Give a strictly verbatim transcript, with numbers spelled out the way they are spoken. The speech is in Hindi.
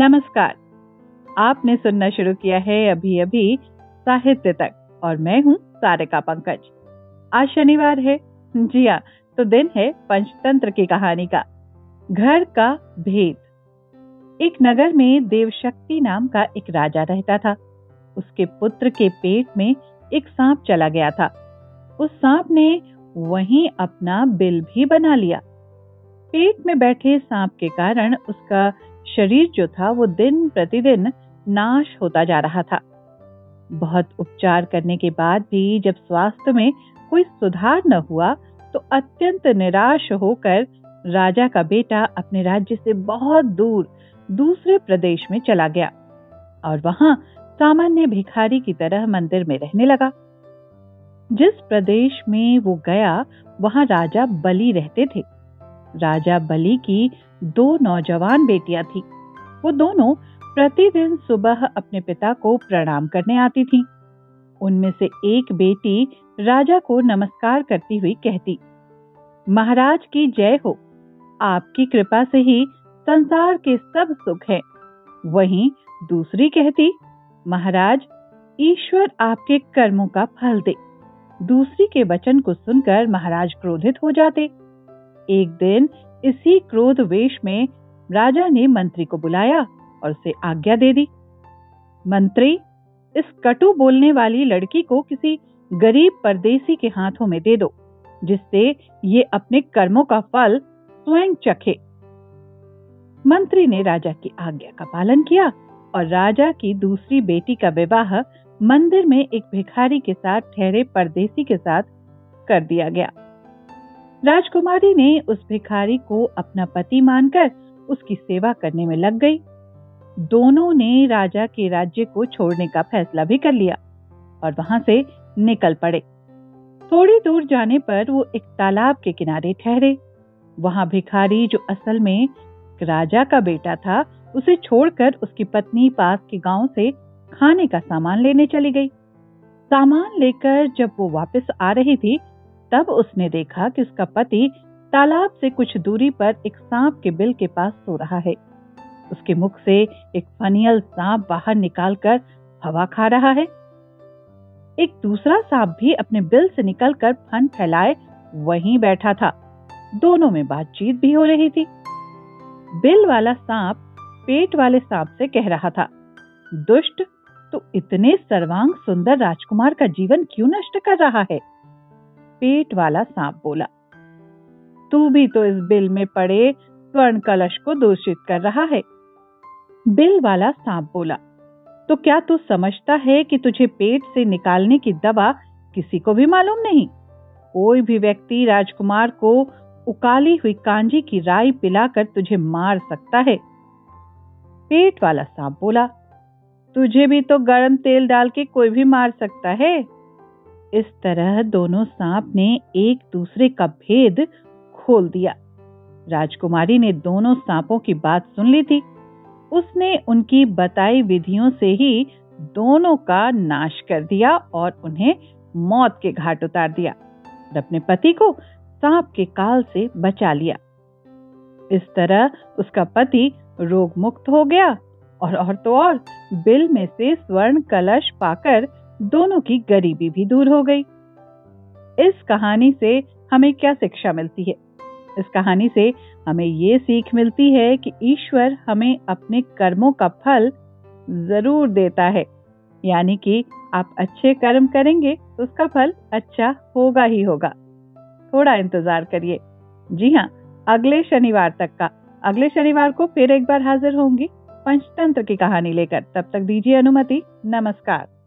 नमस्कार, आपने सुनना शुरू किया है अभी अभी साहित्य तक और मैं हूँ सारिका पंकज। आज शनिवार है, जी हाँ, तो दिन है पंचतंत्र की कहानी का घर का भेद। एक नगर में देवशक्ति नाम का एक राजा रहता था। उसके पुत्र के पेट में एक सांप चला गया था। उस सांप ने वहीं अपना बिल भी बना लिया। पेट में बैठे सांप के कारण उसका शरीर जो था वो दिन प्रतिदिन नाश होता जा रहा था। बहुत उपचार करने के बाद भी जब स्वास्थ्य में कोई सुधार न हुआ तो अत्यंत निराश होकर राजा का बेटा अपने राज्य से बहुत दूर दूसरे प्रदेश में चला गया और वहां सामान्य भिखारी की तरह मंदिर में रहने लगा। जिस प्रदेश में वो गया वहां राजा बली रहते थे। राजा बली की दो नौजवान बेटियां थी। वो दोनों प्रतिदिन सुबह अपने पिता को प्रणाम करने आती थीं। उनमें से एक बेटी राजा को नमस्कार करती हुई कहती, महाराज की जय हो, आपकी कृपा से ही संसार के सब सुख हैं। वहीं दूसरी कहती, महाराज ईश्वर आपके कर्मों का फल दे। दूसरी के वचन को सुनकर महाराज क्रोधित हो जाते। एक दिन इसी क्रोध वेश में राजा ने मंत्री को बुलाया और उसे आज्ञा दे दी, मंत्री इस कटु बोलने वाली लड़की को किसी गरीब परदेसी के हाथों में दे दो, जिससे ये अपने कर्मों का फल स्वयं चखे। मंत्री ने राजा की आज्ञा का पालन किया और राजा की दूसरी बेटी का विवाह मंदिर में एक भिखारी के साथ ठहरे परदेसी के साथ कर दिया गया। राजकुमारी ने उस भिखारी को अपना पति मानकर उसकी सेवा करने में लग गई। दोनों ने राजा के राज्य को छोड़ने का फैसला भी कर लिया और वहां से निकल पड़े। थोड़ी दूर जाने पर वो एक तालाब के किनारे ठहरे। वहां भिखारी, जो असल में राजा का बेटा था, उसे छोड़कर उसकी पत्नी पास के गांव से खाने का सामान लेने चली गई। सामान लेकर जब वो वापस आ रही थी तब उसने देखा कि उसका पति तालाब से कुछ दूरी पर एक सांप के बिल के पास सो रहा है। उसके मुख से एक फनियल सांप बाहर निकालकर हवा खा रहा है। एक दूसरा सांप भी अपने बिल से निकलकर फन फैलाए वहीं बैठा था। दोनों में बातचीत भी हो रही थी। बिल वाला सांप पेट वाले सांप से कह रहा था, दुष्ट, तो इतने सर्वांग सुंदर राजकुमार का जीवन क्यों नष्ट कर रहा है? पेट वाला सांप बोला, तू भी तो इस बिल में पड़े स्वर्ण कलश को दूषित कर रहा है। बिल वाला सांप बोला, तो क्या तू समझता है कि तुझे पेट से निकालने की दवा किसी को भी मालूम नहीं? कोई भी व्यक्ति राजकुमार को उकाली हुई कांजी की राई पिलाकर तुझे मार सकता है। पेट वाला सांप बोला, तुझे भी तो गर्म तेल डाल के कोई भी मार सकता है। इस तरह दोनों सांप ने एक दूसरे का भेद खोल दिया। राजकुमारी ने दोनों सांपों की बात सुन ली थी। उसने उनकी बताई विधियों से ही दोनों का नाश कर दिया और उन्हें मौत के घाट उतार दिया और अपने पति को सांप के काल से बचा लिया। इस तरह उसका पति रोग मुक्त हो गया और, और तो और बिल में से स्वर्ण कलश पाकर दोनों की गरीबी भी दूर हो गई। इस कहानी से हमें क्या शिक्षा मिलती है? इस कहानी से हमें ये सीख मिलती है कि ईश्वर हमें अपने कर्मों का फल जरूर देता है, यानी कि आप अच्छे कर्म करेंगे तो उसका फल अच्छा होगा ही होगा। थोड़ा इंतजार करिए। जी हाँ, अगले शनिवार तक का अगले शनिवार को फिर एक बार हाजिर होंगी पंचतंत्र की कहानी लेकर। तब तक दीजिए अनुमति। नमस्कार।